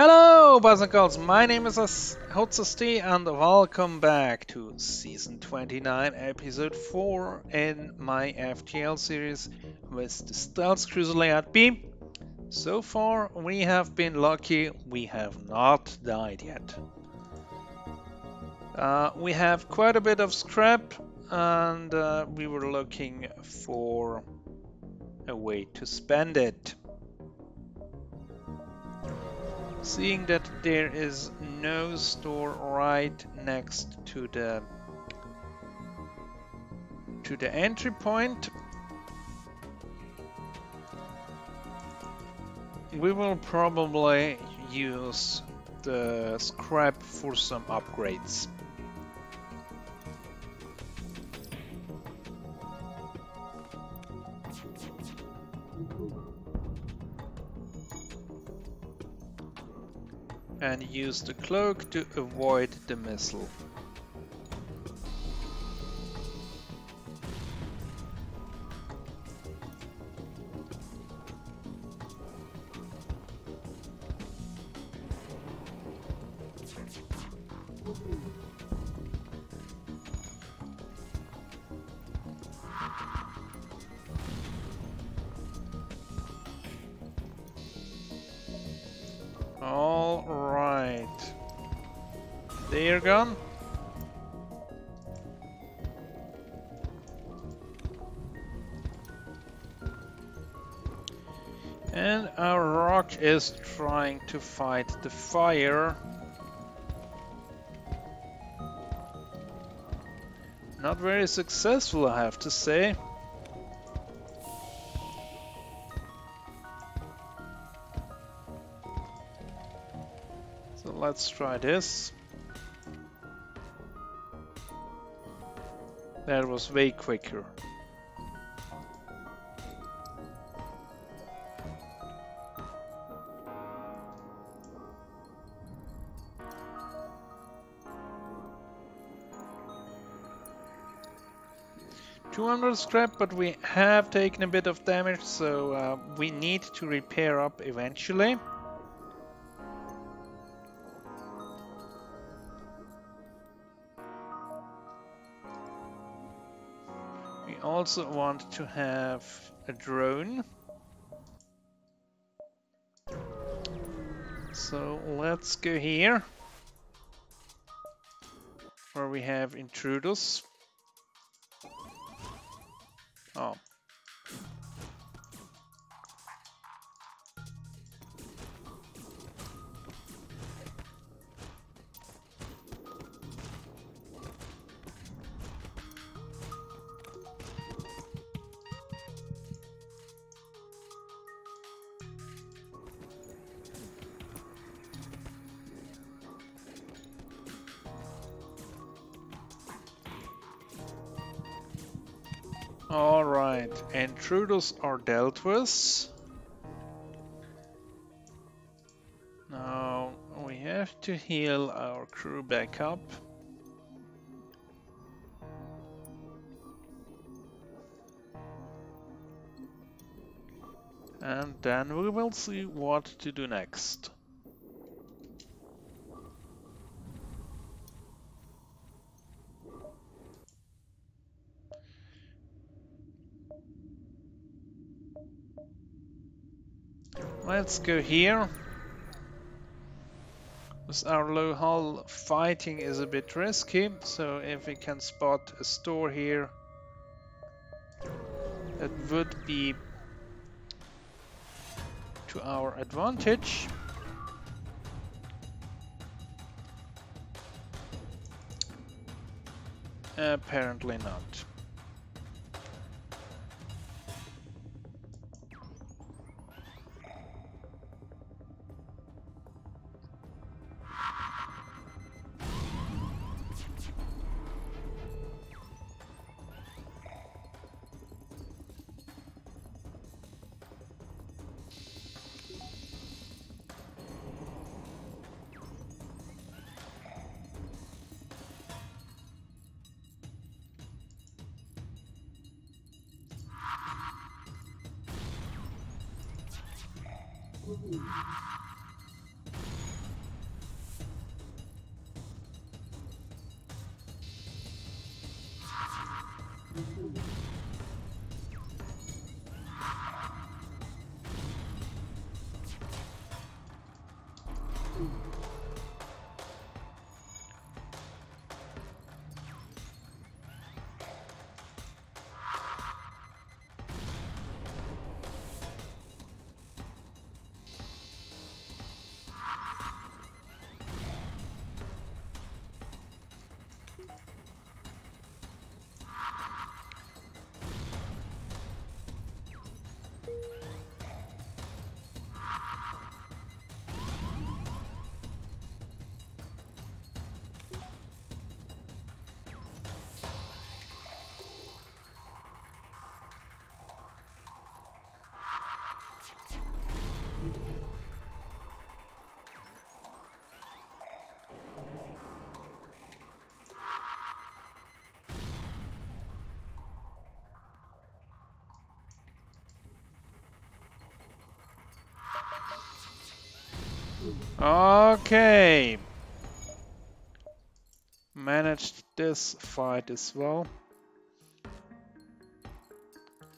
Hello, boys and girls, my name is HotSST and welcome back to Season 29, Episode 4 in my FTL series with the Stealth Cruiser Layout B. So far we have been lucky, we have not died yet. We have quite a bit of scrap and we were looking for a way to spend it. Seeing that there is no store right next to the entry point, we will probably use the scrap for some upgrades. And use the cloak to avoid the missile. They're gone. And our rock is trying to fight the fire. Not very successful, I have to say. So let's try this. That was way quicker. $200 scrap, but we have taken a bit of damage, so we need to repair up eventually. Also want to have a drone, so let's go here where we have intruders. Oh, alright, intruders are dealt with. Now we have to heal our crew back up. And then we will see what to do next. Let's go here. With our low hull, fighting is a bit risky, so if we can spot a store here, that would be to our advantage. Apparently not. Okay, managed this fight as well.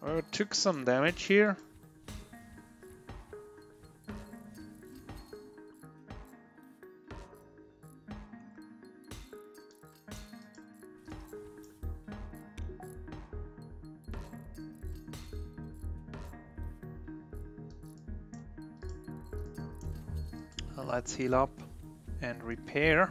I took some damage here. Let's heal up and repair.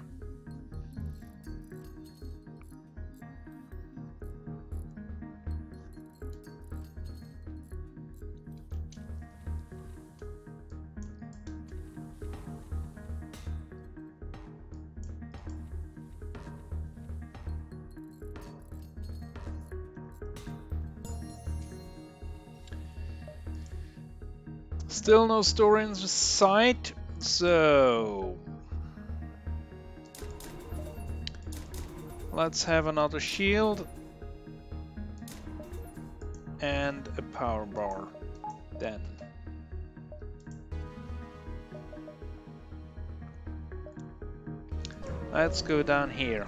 Still no store in sight. So let's have another shield and a power bar then. Let's go down here.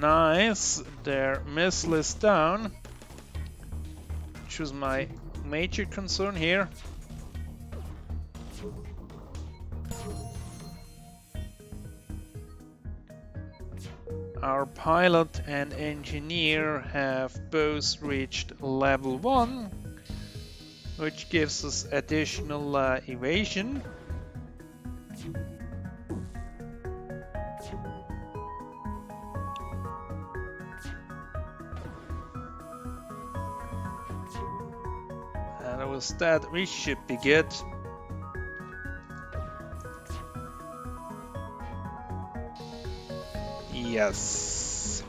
Nice, their missile is down, which was my major concern here. Our pilot and engineer have both reached level 1, which gives us additional evasion. That we should be good. Yes.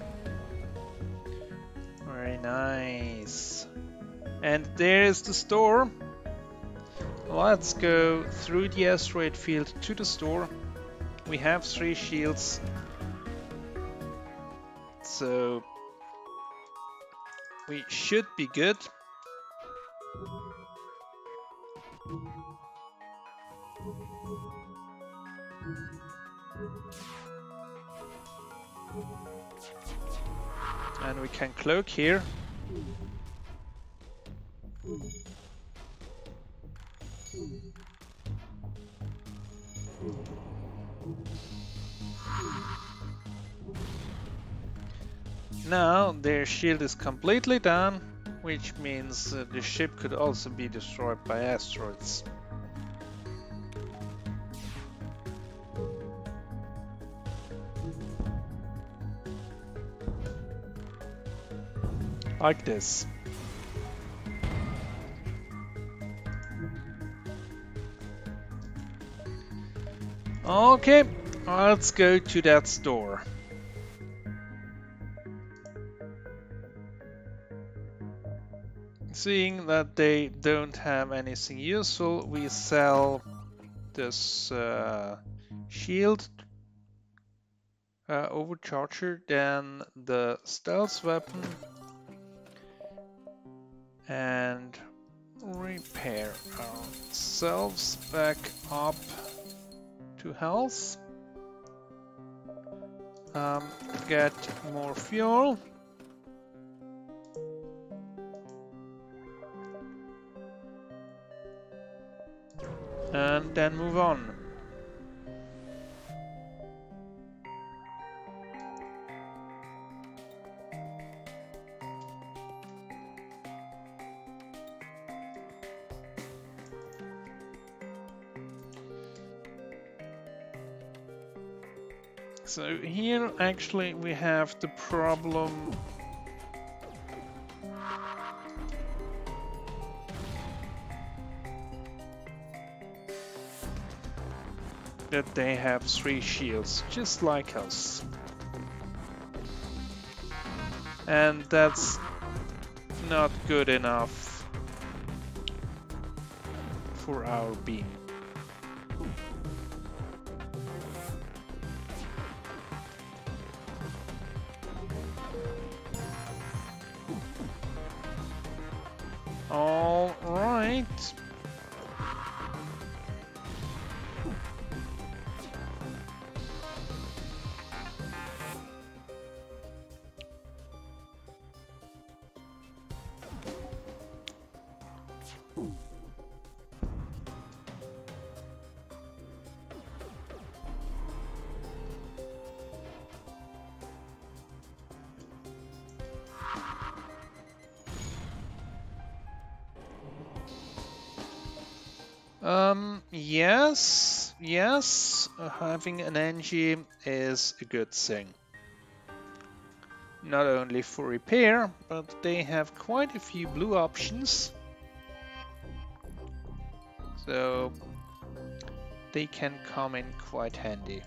Very nice. And there is the store. Let's go through the asteroid field to the store. We have 3 shields. So we should be good. And we can cloak here. Now their shield is completely down, which means the ship could also be destroyed by asteroids. Like this. Okay, let's go to that store. Seeing that they don't have anything useful, we sell this shield overcharger, then the stealth weapon, and repair ourselves back up to health. Get more fuel. And then move on. So here actually we have the problem that they have 3 shields, just like us. And that's not good enough for our beam. All right. Yes, having an NG is a good thing. Not only for repair, but they have quite a few blue options. So they can come in quite handy.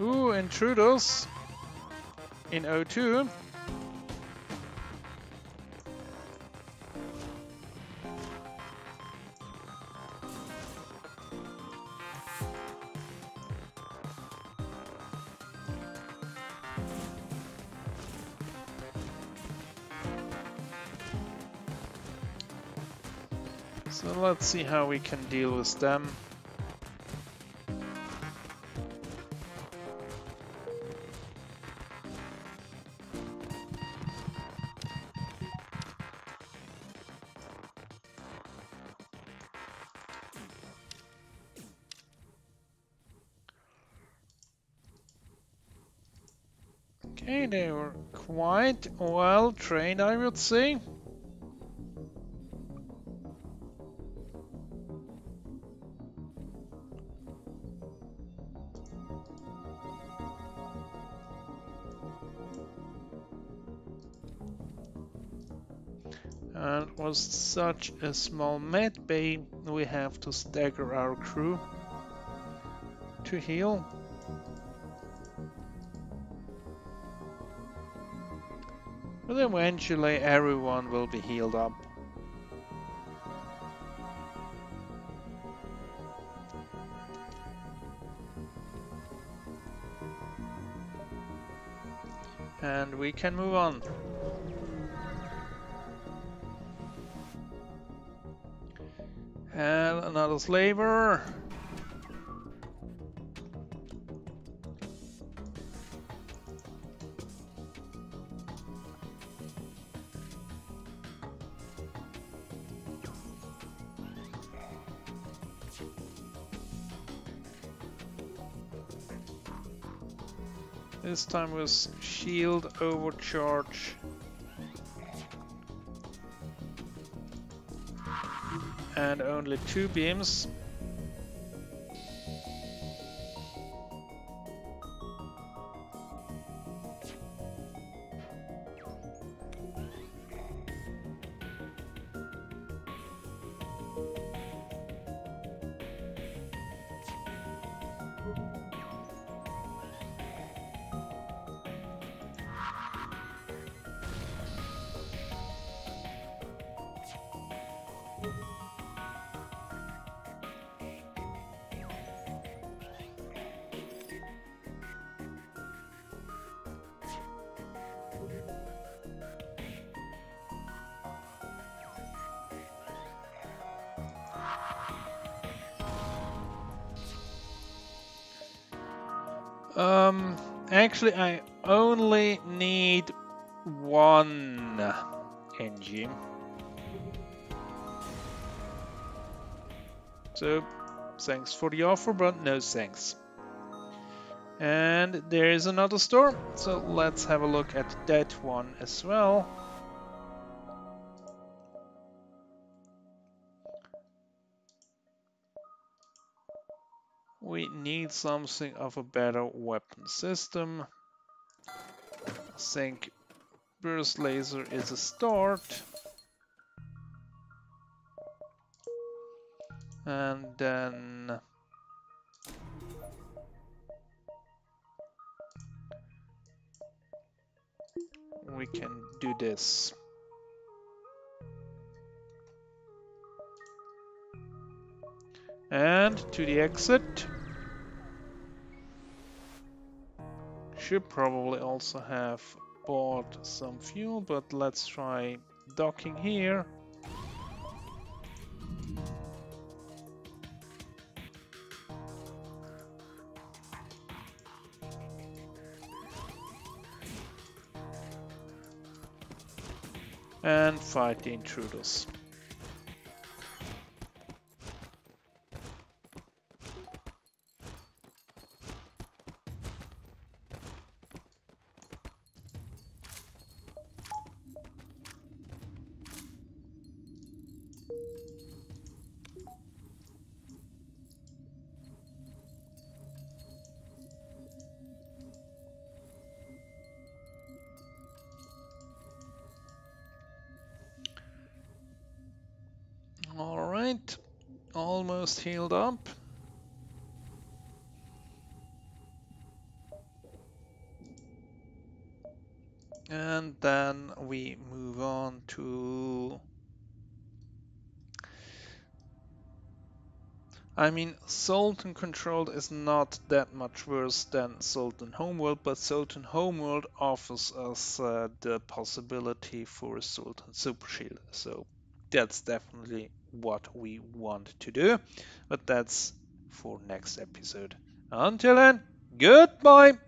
Ooh, intruders in O2. So let's see how we can deal with them. Okay, they were quite well trained, I would say. And with such a small med bay, we have to stagger our crew to heal. But eventually everyone will be healed up. And we can move on. And another slaver. This time was shield overcharge and only 2 beams. Actually, I only need one engine. So, thanks for the offer, but no thanks. And there is another store, so let's have a look at that one as well. We need something of a better weapon system. I think burst laser is a start. And then we can do this. And to the exit. Should probably also have bought some fuel, but let's try docking here. And fight the intruders. Almost healed up. And then we move on to... I mean, Zoltan Controlled is not that much worse than Zoltan Homeworld, but Zoltan Homeworld offers us the possibility for Zoltan Super Shield, so that's definitely what we want to do, but that's for next episode. Until then, goodbye!